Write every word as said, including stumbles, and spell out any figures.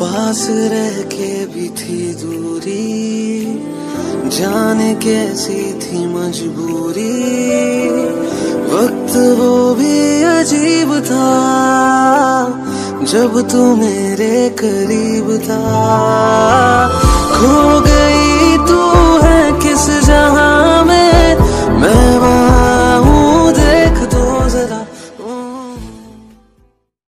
पास रह के भी थी दूरी, जाने कैसी थी मजबूरी। वक्त वो भी अजीब था जब तू मेरे करीब था। खो गई तू है किस